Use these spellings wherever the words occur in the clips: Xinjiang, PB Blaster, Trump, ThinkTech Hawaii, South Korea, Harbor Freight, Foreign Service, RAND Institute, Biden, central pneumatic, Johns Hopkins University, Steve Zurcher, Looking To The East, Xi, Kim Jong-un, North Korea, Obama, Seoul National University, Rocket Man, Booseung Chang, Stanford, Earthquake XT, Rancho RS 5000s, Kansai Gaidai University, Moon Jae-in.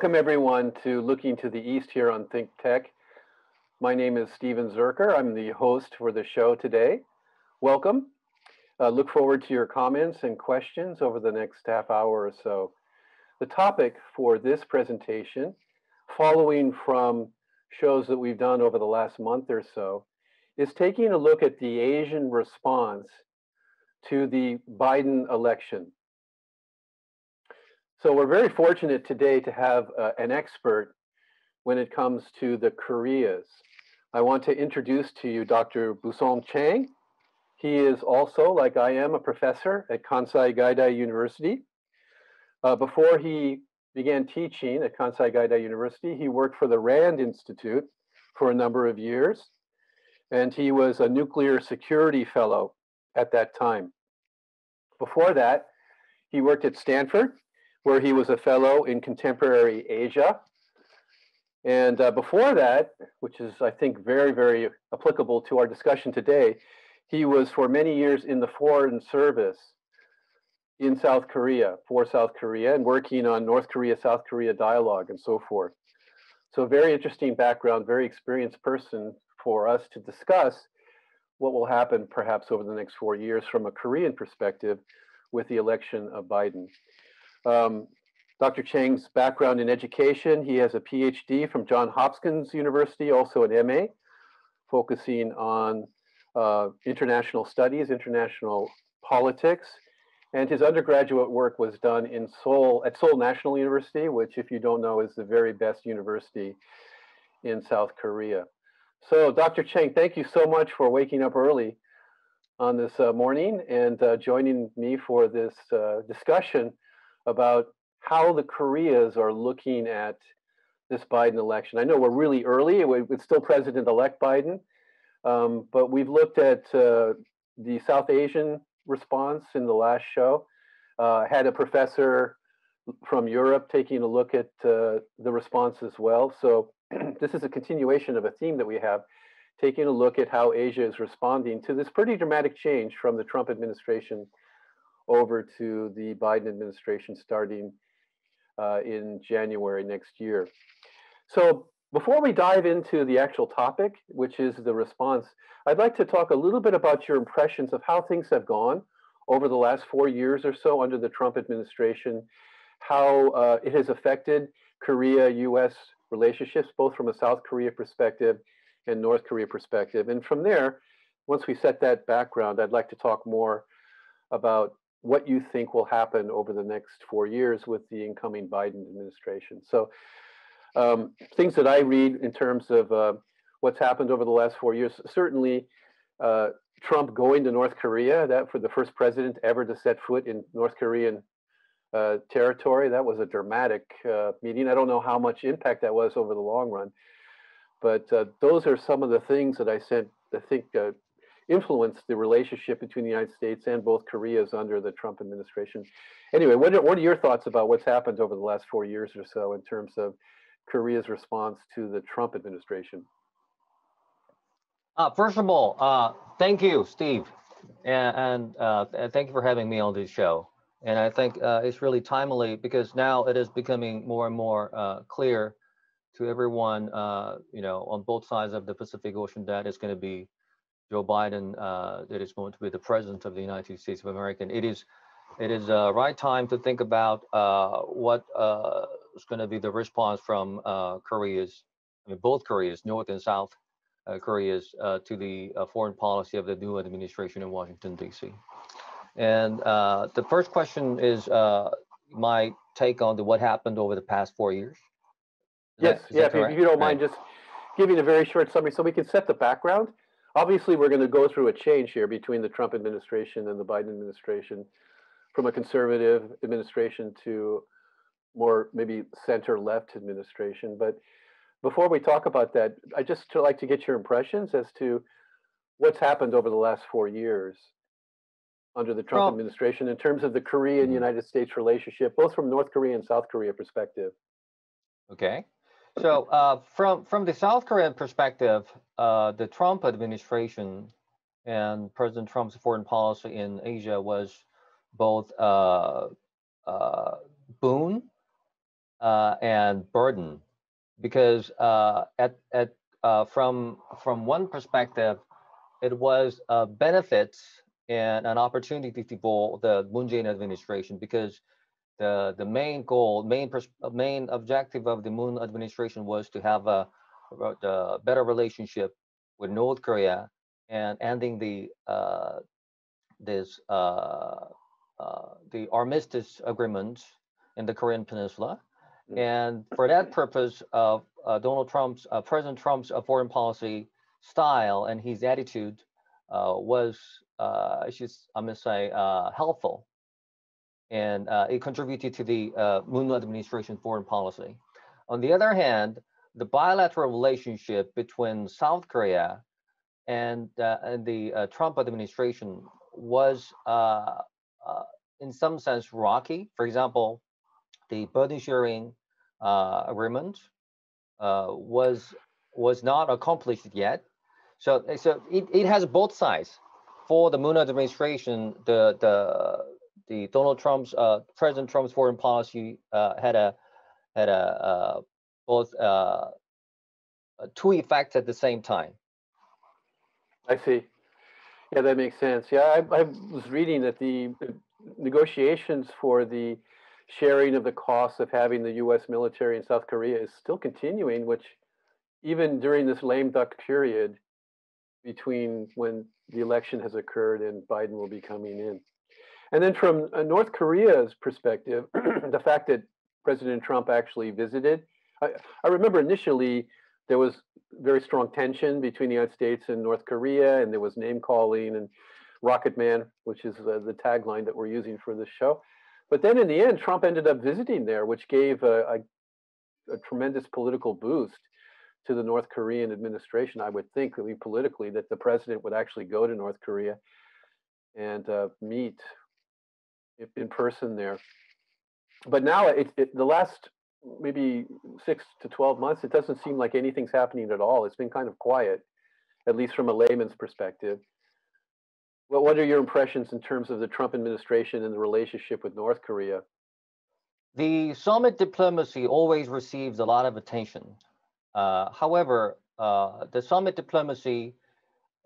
Welcome everyone to Looking to the East here on Think Tech. My name is Steve Zurcher. I'm the host for the show today. Welcome. Look forward to your comments and questions over the next half hour or so. The topic for this presentation, following from shows that we've done over the last month or so, is taking a look at the Asian response to the Biden election. So we're very fortunate today to have an expert when it comes to the Koreas. I want to introduce to you Dr. Booseung Chang. He is also, like I am, a professor at Kansai Gaidai University. Before he began teaching at Kansai Gaidai University, he worked for the RAND Institute for a number of years, and he was a nuclear security fellow at that time. Before that, he worked at Stanford, where he was a fellow in contemporary Asia. And before that, which is, I think, very, very applicable to our discussion today, he was for many years in the Foreign Service in South Korea, for South Korea, and working on North Korea-South Korea dialogue and so forth. So very interesting background, very experienced person for us to discuss what will happen perhaps over the next 4 years from a Korean perspective with the election of Biden. Dr. Chang's background in education, he has a PhD from Johns Hopkins University, also an MA, focusing on international studies, international politics, and his undergraduate work was done in Seoul, at Seoul National University, which, if you don't know, is the very best university in South Korea. So Dr. Chang, thank you so much for waking up early on this morning and joining me for this discussion about how the Koreas are looking at this Biden election. I know we're really early, it's still President-elect Biden, but we've looked at the South Asian response in the last show. Had a professor from Europe taking a look at the response as well. So this is a continuation of a theme that we have, taking a look at how Asia is responding to this pretty dramatic change from the Trump administration over to the Biden administration starting in January next year. So before we dive into the actual topic, which is the response, I'd like to talk a little bit about your impressions of how things have gone over the last 4 years or so under the Trump administration, how it has affected Korea-US relationships, both from a South Korea perspective and North Korea perspective. And from there, once we set that background, I'd like to talk more about what you think will happen over the next 4 years with the incoming Biden administration. So things that I read in terms of what's happened over the last 4 years, certainly Trump going to North Korea, that for the first president ever to set foot in North Korean territory, that was a dramatic meeting. I don't know how much impact that was over the long run, but those are some of the things that I think influenced the relationship between the United States and both Koreas under the Trump administration. Anyway, what are your thoughts about what's happened over the last 4 years or so in terms of Korea's response to the Trump administration? First of all, thank you, Steve. And thank you for having me on this show. And I think it's really timely because now it is becoming more and more clear to everyone, on both sides of the Pacific Ocean that it's going to be Joe Biden that is going to be the president of the United States of America. And it is the right time to think about what is going to be the response from both Koreas, North and South Koreas, to the foreign policy of the new administration in Washington, D.C. And the first question is my take on what happened over the past 4 years. If you don't mind just giving a very short summary so we can set the background. Obviously, we're going to go through a change here between the Trump administration and the Biden administration, from a conservative administration to more maybe center-left administration. But before we talk about that, I'd just like to get your impressions as to what's happened over the last 4 years under the Trump administration in terms of the Korean-United States relationship, both from North Korea and South Korea perspective. Okay. So from the South Korean perspective, the Trump administration and President Trump's foreign policy in Asia was both boon and burden, because from one perspective, it was a benefit and an opportunity for the Moon Jae-in administration, because the main goal, main objective of the Moon administration was to have a better relationship with North Korea and ending the armistice agreement in the Korean Peninsula. And for that purpose, of President Trump's foreign policy style and his attitude was, helpful, and it contributed to the Moon administration foreign policy. On the other hand, the bilateral relationship between South Korea and the Trump administration was, in some sense, rocky. For example, the burden sharing agreement was not accomplished yet. So it has both sides. For the Moon administration, the President Trump's foreign policy had both two effects at the same time. I see. Yeah, that makes sense. Yeah, I was reading that the negotiations for the sharing of the costs of having the U.S. military in South Korea is still continuing, which even during this lame duck period between when the election has occurred and Biden will be coming in. And then from North Korea's perspective, the fact that President Trump actually visited, I remember initially there was very strong tension between the United States and North Korea, and there was name calling and Rocket Man, which is the tagline that we're using for this show. But then in the end, Trump ended up visiting there, which gave a tremendous political boost to the North Korean administration. I would think, really politically, that the president would actually go to North Korea and meet in person there. But now, the last maybe 6 to 12 months, it doesn't seem like anything's happening at all. It's been kind of quiet, at least from a layman's perspective. Well, what are your impressions in terms of the Trump administration and the relationship with North Korea? The summit diplomacy always receives a lot of attention. However, the summit diplomacy,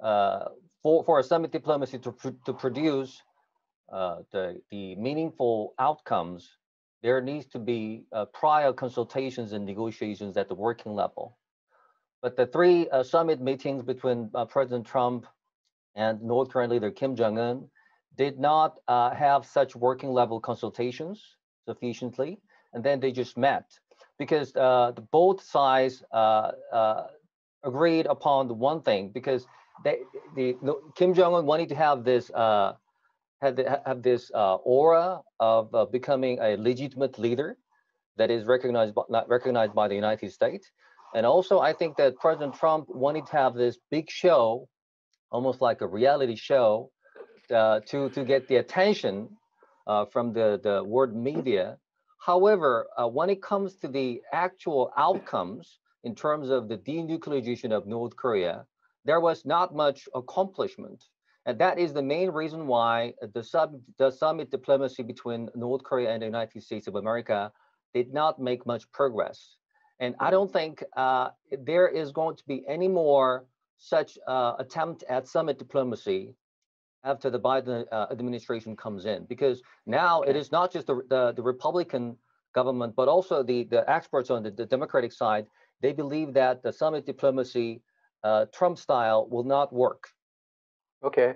for a summit diplomacy to produce the meaningful outcomes, there needs to be prior consultations and negotiations at the working level. But the three summit meetings between President Trump and North Korean leader Kim Jong-un did not have such working level consultations sufficiently, and then they just met, because both sides agreed upon the one thing, because Kim Jong-un wanted to have this aura of becoming a legitimate leader that is not recognized by the United States. And also, I think that President Trump wanted to have this big show, almost like a reality show, to get the attention from the world media. However, when it comes to the actual outcomes in terms of the denuclearization of North Korea, there was not much accomplishment. And that is the main reason why the summit diplomacy between North Korea and the United States of America did not make much progress. And I don't think there is going to be any more such attempt at summit diplomacy after the Biden administration comes in, because now it is not just the Republican government, but also the experts on the Democratic side. They believe that the summit diplomacy, Trump style, will not work. Okay,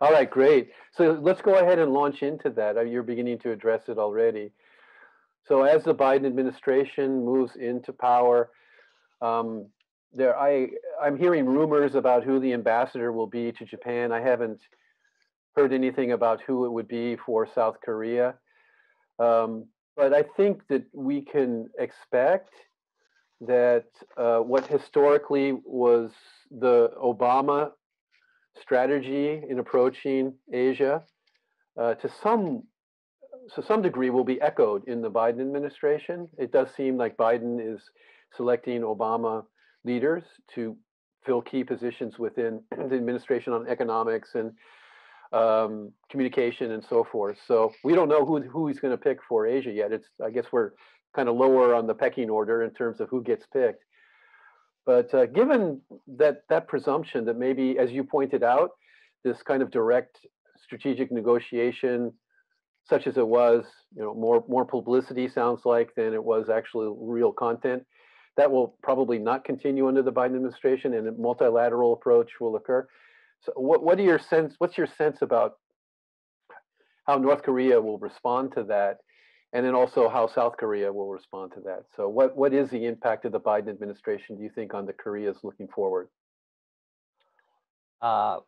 all right, great. So let's go ahead and launch into that. You're beginning to address it already. So as the Biden administration moves into power, I'm hearing rumors about who the ambassador will be to Japan. I haven't heard anything about who it would be for South Korea. But I think that we can expect that what historically was the Obama strategy in approaching Asia, to some degree, will be echoed in the Biden administration. It does seem like Biden is selecting Obama leaders to fill key positions within the administration on economics and communication and so forth. So we don't know who he's going to pick for Asia yet. I guess we're kind of lower on the pecking order in terms of who gets picked. But given that presumption that maybe, as you pointed out, this kind of direct strategic negotiation, such as it was, you know, more publicity sounds like than it was actually real content, that will probably not continue under the Biden administration, and a multilateral approach will occur. So what are your sense? What's your sense about how North Korea will respond to that, and then also how South Korea will respond to that? So what is the impact of the Biden administration, do you think, on the Koreas looking forward? I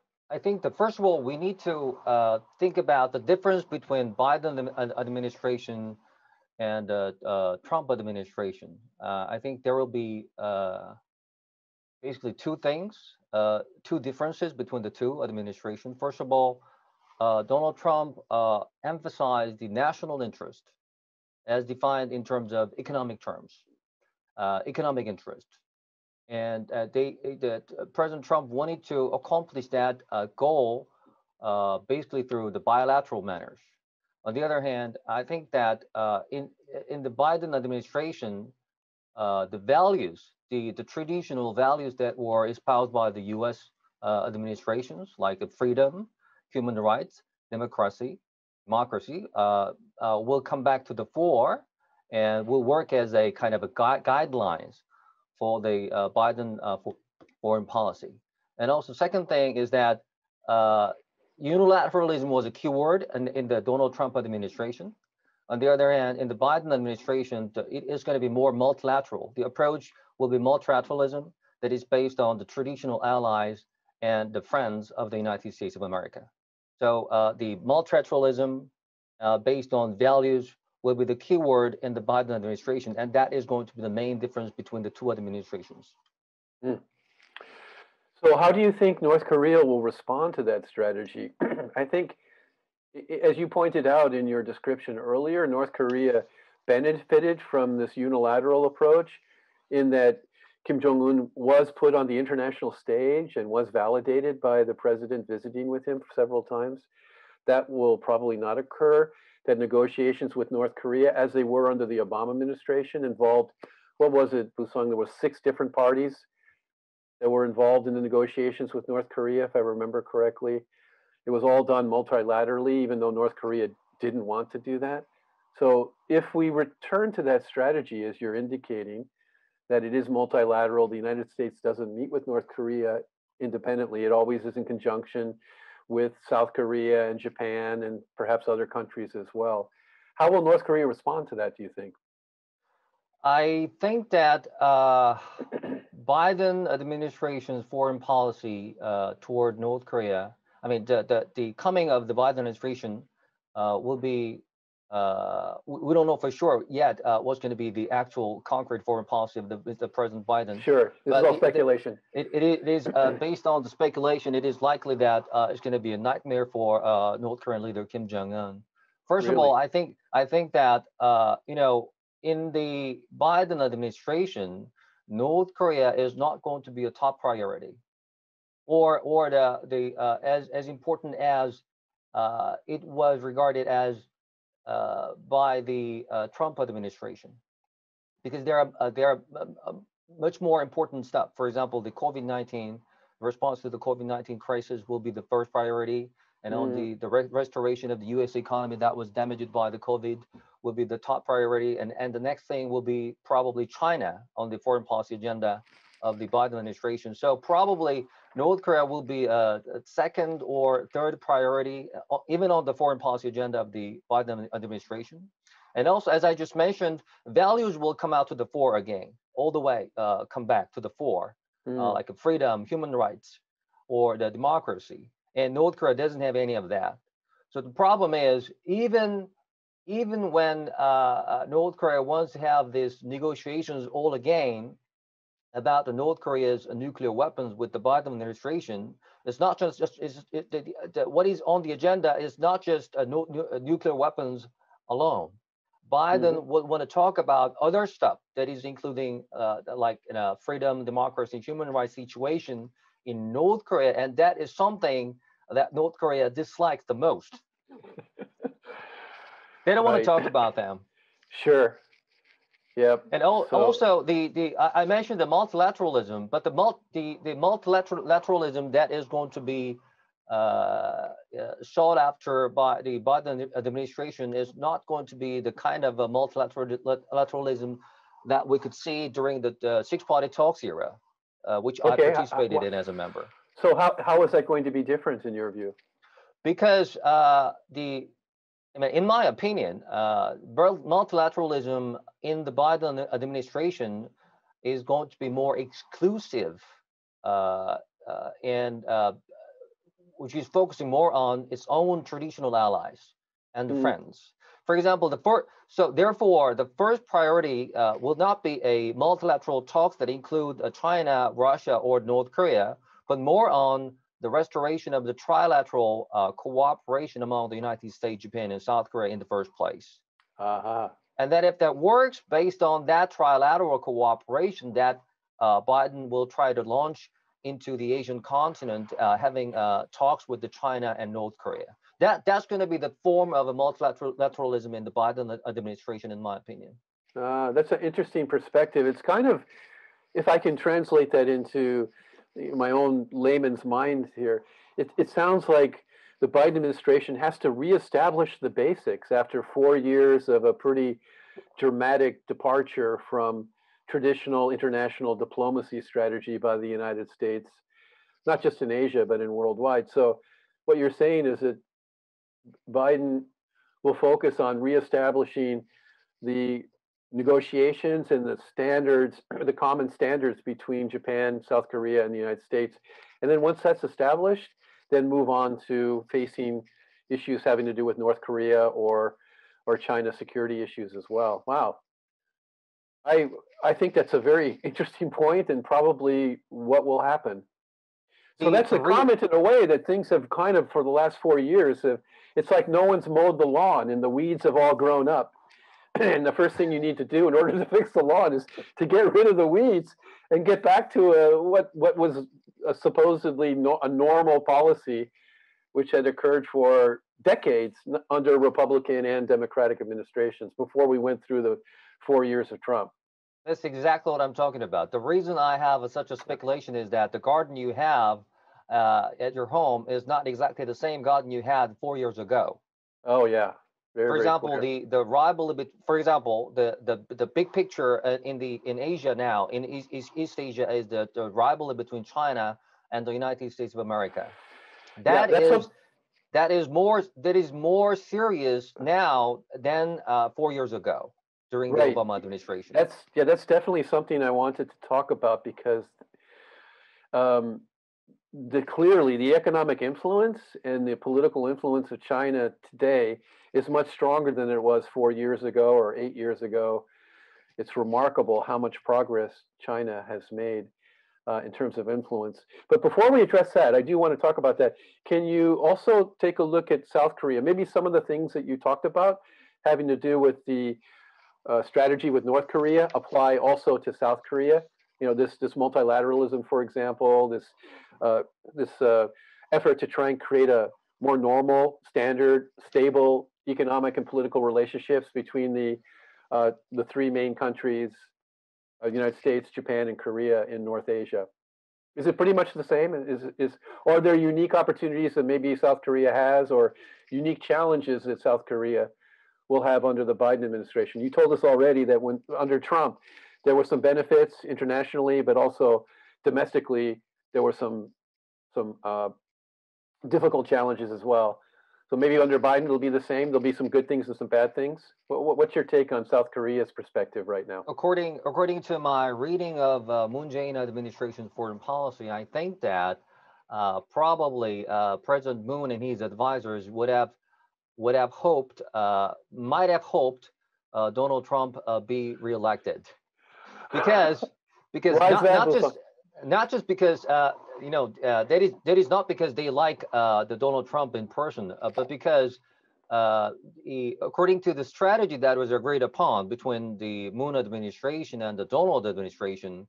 think that first of all, we need to think about the difference between Biden administration and Trump administration. I think there will be basically two things, two differences between the two administrations. First of all, Donald Trump emphasized the national interest as defined in terms of economic terms, economic interest. And President Trump wanted to accomplish that goal basically through the bilateral manners. On the other hand, I think that in the Biden administration, the values, the traditional values that were espoused by the U.S. Administrations, like the freedom, human rights, democracy, will come back to the fore and will work as a kind of a guidelines for the Biden foreign policy. And also, second thing is that unilateralism was a key word in the Donald Trump administration. On the other hand, in the Biden administration, it is going to be more multilateral. The approach will be multilateralism that is based on the traditional allies and the friends of the United States of America. So the multilateralism based on values will be the key word in the Biden administration, and that is going to be the main difference between the two administrations. Mm. So how do you think North Korea will respond to that strategy? I think, as you pointed out in your description earlier, North Korea benefited from this unilateral approach in that Kim Jong-un was put on the international stage and was validated by the president visiting with him several times. That will probably not occur. That negotiations with North Korea, as they were under the Obama administration, involved, what was it, Booseung? There were 6 different parties that were involved in the negotiations with North Korea, if I remember correctly. It was all done multilaterally, even though North Korea didn't want to do that. So if we return to that strategy, as you're indicating, that it is multilateral, the United States doesn't meet with North Korea independently, it always is in conjunction with South Korea and Japan and perhaps other countries as well. How will North Korea respond to that, do you think? I think that Biden administration's foreign policy toward North Korea, I mean, the coming of the Biden administration will be, we don't know for sure yet what's going to be the actual concrete foreign policy of the President Biden. Sure, this is all speculation. It is based on the speculation, it is likely that it's going to be a nightmare for North Korean leader Kim Jong-un. First of all, I think that, you know, in the Biden administration, North Korea is not going to be a top priority, or as important as it was regarded as by the Trump administration, because there are much more important stuff. For example, the COVID-19 response to the COVID-19 crisis will be the first priority, and on the restoration of the U.S. economy that was damaged by the COVID will be the top priority, and the next thing will be probably China on the foreign policy agenda of the Biden administration. So probably North Korea will be a second or third priority, even on the foreign policy agenda of the Biden administration. And also, as I just mentioned, values will come out to the fore again, all the way, come back to the fore, like freedom, human rights, or the democracy. And North Korea doesn't have any of that. So the problem is, even when North Korea wants to have these negotiations all again about the North Korea's nuclear weapons with the Biden administration, it's not what is on the agenda is not just nuclear weapons alone. Biden would want to talk about other stuff that is including freedom, democracy, human rights situation in North Korea, and that is something that North Korea dislikes the most. They don't want to talk about them. Sure. Yep. And also I mentioned the multilateralism, but the multilateralism that is going to be sought after by the Biden administration is not going to be the kind of a multilateralism that we could see during the six-party talks era, which I participated in as a member. So how is that going to be different in your view? Because in my opinion, multilateralism in the Biden administration is going to be more exclusive and which is focusing more on its own traditional allies and friends. For example, the first priority will not be a multilateral talks that include China, Russia, or North Korea, but more on the restoration of the trilateral cooperation among the United States, Japan, and South Korea in the first place. And that if that works, based on that trilateral cooperation, that Biden will try to launch into the Asian continent, having talks with the China and North Korea. That's going to be the form of a multilateralism in the Biden administration, in my opinion. That's an interesting perspective. It's kind of, if I can translate that into my own layman's mind here, it sounds like the Biden administration has to reestablish the basics after 4 years of a pretty dramatic departure from traditional international diplomacy strategy by the United States, not just in Asia, but in worldwide. So what you're saying is that Biden will focus on reestablishing the negotiations and the standards, the common standards between Japan, South Korea, and the United States. And then once that's established, then move on to facing issues having to do with North Korea or China security issues as well. Wow. I think that's a very interesting point and probably what will happen. So that's a comment in a way that things have kind of, for the last 4 years, it's like no one's mowed the lawn and the weeds have all grown up. And the first thing you need to do in order to fix the lawn is to get rid of the weeds and get back to what was a supposedly a normal policy, which had occurred for decades under Republican and Democratic administrations before we went through the 4 years of Trump. That's exactly what I'm talking about. The reason I have such a speculation is that the garden you have at your home is not exactly the same garden you had 4 years ago. Oh, yeah. Very, for example, the rivalry, for example, the big picture in Asia now, in East Asia, is the rivalry between China and the United States of America. That is more serious now than 4 years ago during the Obama administration. That's definitely something I wanted to talk about because clearly the economic influence and the political influence of China today is much stronger than it was 4 years ago or 8 years ago. It's remarkable how much progress China has made in terms of influence. But before we address that, I do want to talk about that. Can you also take a look at South Korea? Maybe some of the things that you talked about having to do with the strategy with North Korea apply also to South Korea. You know, this multilateralism, for example, this effort to try and create a more normal, standard, stable economic and political relationships between the three main countries, the United States, Japan, and Korea in North Asia. Is it pretty much the same? Are there unique opportunities that maybe South Korea has, or unique challenges that South Korea will have under the Biden administration? You told us already that under Trump, there were some benefits internationally, but also domestically, there were some difficult challenges as well. So maybe under Biden, it'll be the same. There'll be some good things and some bad things. What's your take on South Korea's perspective right now? According to my reading of Moon Jae-in administration's foreign policy, I think that probably President Moon and his advisors might have hoped Donald Trump be reelected, because not just because. That is not because they like the Donald Trump in person, but because according to the strategy that was agreed upon between the Moon administration and the Donald administration,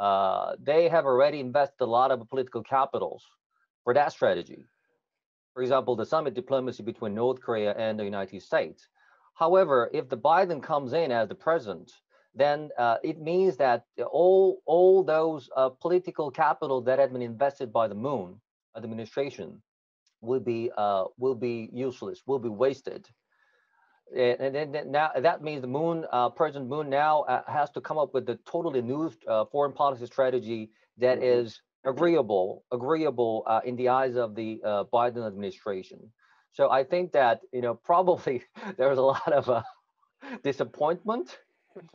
they have already invested a lot of political capitals for that strategy. For example, the summit diplomacy between North Korea and the United States. However, if the Biden comes in as the president, then it means that all those political capital that had been invested by the Moon administration will be useless, will be wasted. And then now that means the Moon, President Moon now has to come up with a totally new foreign policy strategy that is agreeable in the eyes of the Biden administration. So I think that, you know, probably there's a lot of disappointment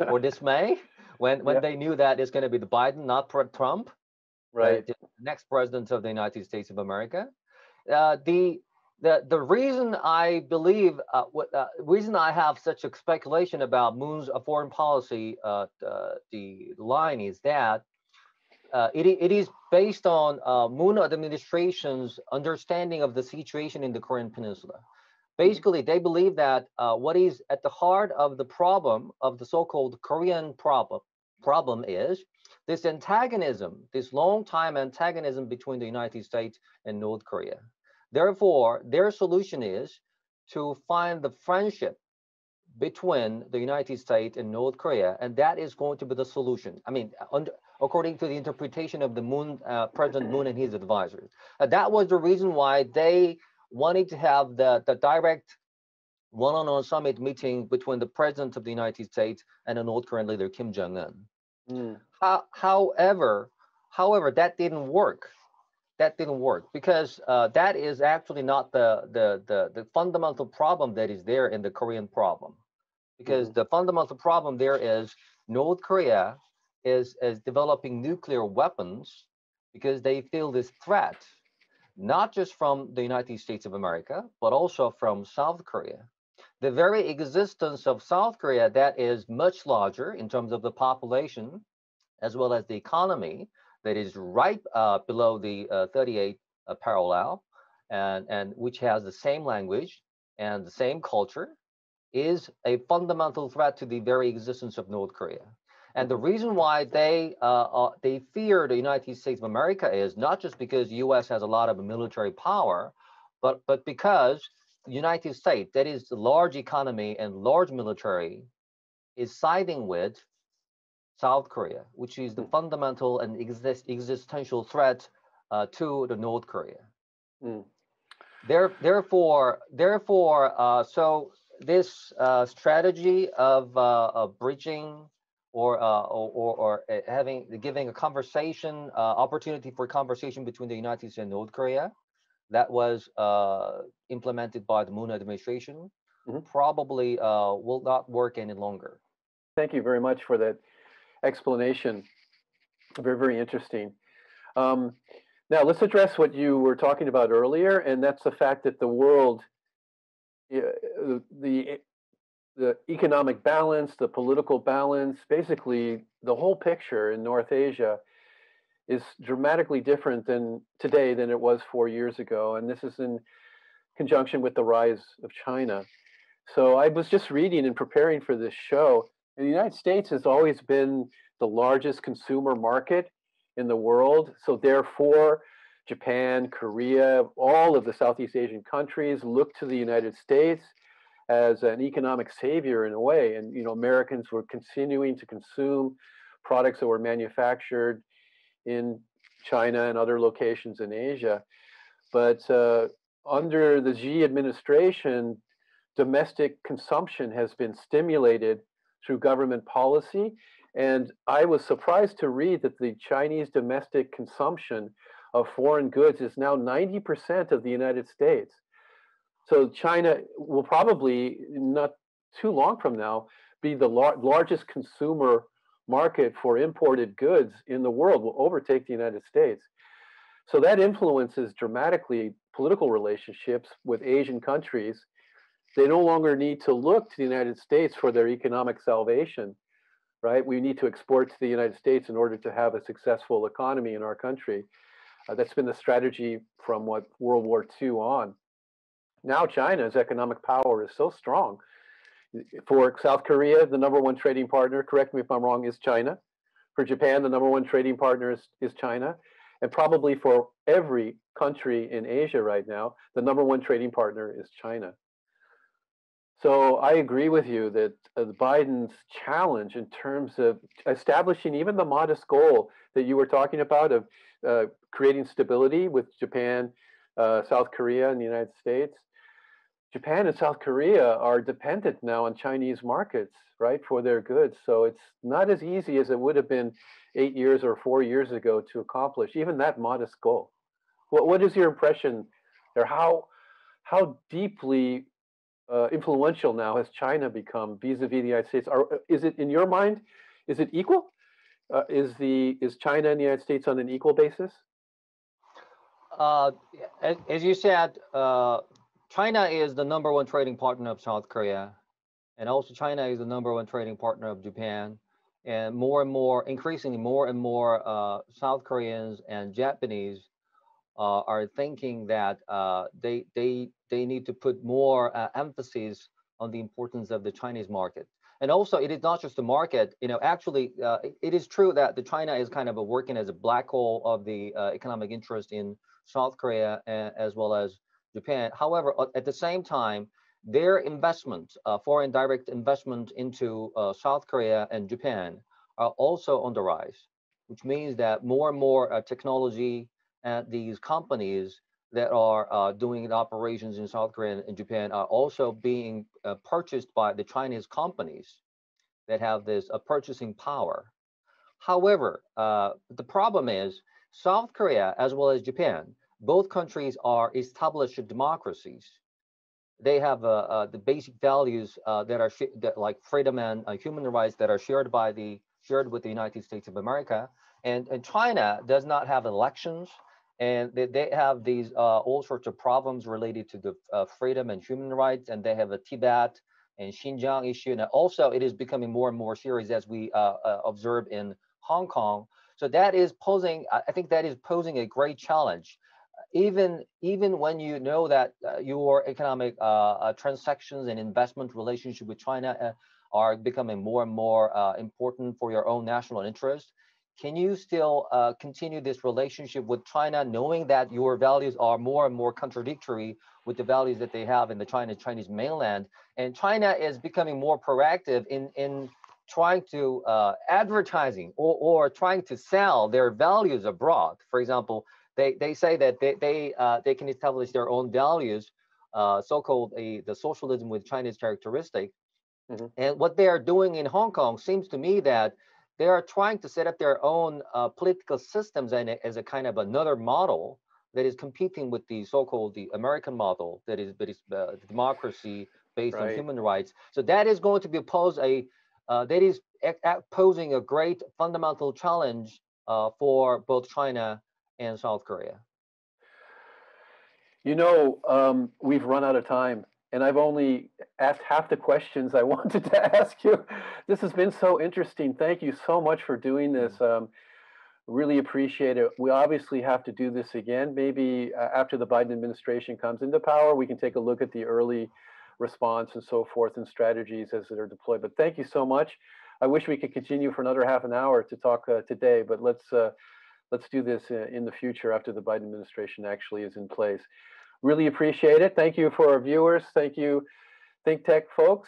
or dismay when they knew that it's going to be the Biden, not Trump, right? The next president of the United States of America. The reason I believe, reason I have such a speculation about Moon's foreign policy, the line is that it is based on Moon administration's understanding of the situation in the Korean Peninsula. Basically, they believe that what is at the heart of the problem of the so-called Korean problem is this antagonism, this long-time antagonism between the United States and North Korea. Therefore, their solution is to find the friendship between the United States and North Korea, and that is going to be the solution. I mean, according to the interpretation of the Moon, President Moon and his advisors. That was the reason why they wanted to have the direct one-on-one summit meeting between the President of the United States and the North Korean leader, Kim Jong-un. Mm. However, that didn't work. That didn't work because that is actually not the fundamental problem that is there in the Korean problem, because the fundamental problem there is North Korea is developing nuclear weapons because they feel this threat, not just from the United States of America, but also from South Korea. The very existence of South Korea, that is much larger in terms of the population as well as the economy, that is right below the 38th parallel, and which has the same language and the same culture, is a fundamental threat to the very existence of North Korea. And the reason why they fear the United States of America is not just because the U.S. has a lot of military power, but because the United States, that is the large economy and large military, is siding with South Korea, which is the fundamental and existential threat to the North Korea. Mm. Therefore, so this strategy of bridging or giving a conversation opportunity for conversation between the United States and North Korea, that was implemented by the Moon administration, probably will not work any longer. Thank you very much for that explanation. Very, very interesting. Now let's address what you were talking about earlier, and that's the fact that the world, the economic balance, the political balance, basically the whole picture in North Asia is dramatically different than today than it was 4 years ago. And this is in conjunction with the rise of China. So I was just reading and preparing for this show. The United States has always been the largest consumer market in the world. So therefore, Japan, Korea, all of the Southeast Asian countries look to the United States as an economic savior in a way. And, you know, Americans were continuing to consume products that were manufactured in China and other locations in Asia. But under the Xi administration, domestic consumption has been stimulated through government policy. And I was surprised to read that the Chinese domestic consumption of foreign goods is now 90% of the United States. So China will probably, not too long from now, be the largest consumer market for imported goods in the world, will overtake the United States. So that influences dramatically political relationships with Asian countries. They no longer need to look to the United States for their economic salvation, right? We need to export to the United States in order to have a successful economy in our country. That's been the strategy from what World War II on. Now China's economic power is so strong. For South Korea, the #1 trading partner, correct me if I'm wrong, is China. For Japan, the #1 trading partner is China. And probably for every country in Asia right now, the #1 trading partner is China. So I agree with you that Biden's challenge in terms of establishing even the modest goal that you were talking about of creating stability with Japan, South Korea, and the United States. Japan and South Korea are dependent now on Chinese markets, right, for their goods. So it's not as easy as it would have been 8 years or 4 years ago to accomplish even that modest goal. What is your impression there? How deeply influential now has China become vis-a-vis the United States? Is it, in your mind, is it equal? Is China and the United States on an equal basis? As you said, China is the #1 trading partner of South Korea, and also China is the #1 trading partner of Japan. And more, increasingly more and more South Koreans and Japanese are thinking that they need to put more emphasis on the importance of the Chinese market. And also, it is not just the market. You know, actually, it is true that the China is kind of working as a black hole of the economic interest in South Korea as well as Japan. However, at the same time, their investment, foreign direct investment into South Korea and Japan are also on the rise, which means that more and more technology and these companies that are doing operations in South Korea and Japan are also being purchased by the Chinese companies that have this purchasing power. However, the problem is South Korea as well as Japan, both countries are established democracies. They have the basic values that are like freedom and human rights that are shared with the United States of America. And China does not have elections, and they have these all sorts of problems related to the freedom and human rights, and they have a Tibet and Xinjiang issue. And also, it is becoming more and more serious as we observe in Hong Kong. So that is posing, I think that is posing a great challenge. Even when you know that your economic transactions and investment relationship with China are becoming more and more important for your own national interest, can you still continue this relationship with China knowing that your values are more and more contradictory with the values that they have in the Chinese mainland? And China is becoming more proactive in trying to advertising or trying to sell their values abroad. For example, They say that they can establish their own values, so-called the socialism with Chinese characteristic. Mm-hmm. And what they are doing in Hong Kong seems to me that they are trying to set up their own political systems and as a kind of another model that is competing with the so-called the American model that is democracy based on human rights. So that is going to be posing a great fundamental challenge for both China and South Korea. You know, we've run out of time, and I've only asked half the questions I wanted to ask you. This has been so interesting. Thank you so much for doing this. Really appreciate it. We obviously have to do this again. Maybe after the Biden administration comes into power, we can take a look at the early response and so forth and strategies as they're deployed. But thank you so much. I wish we could continue for another half an hour to talk today, but let's do this in the future after the Biden administration actually is in place. Really appreciate it. Thank you for our viewers. Thank you, Think Tech folks.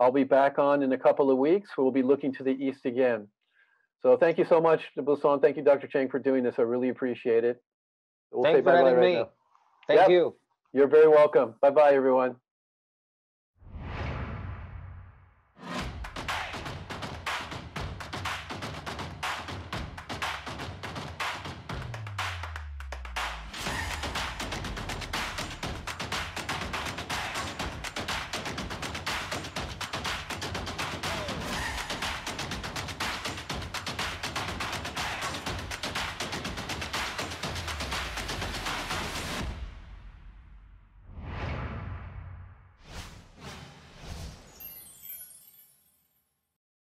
I'll be back on in a couple of weeks. We'll be looking to the East again. So thank you so much, Booseung. Thank you, Dr. Chang, for doing this. I really appreciate it. Thanks for having me. Thank you. You're very welcome. Bye-bye, everyone.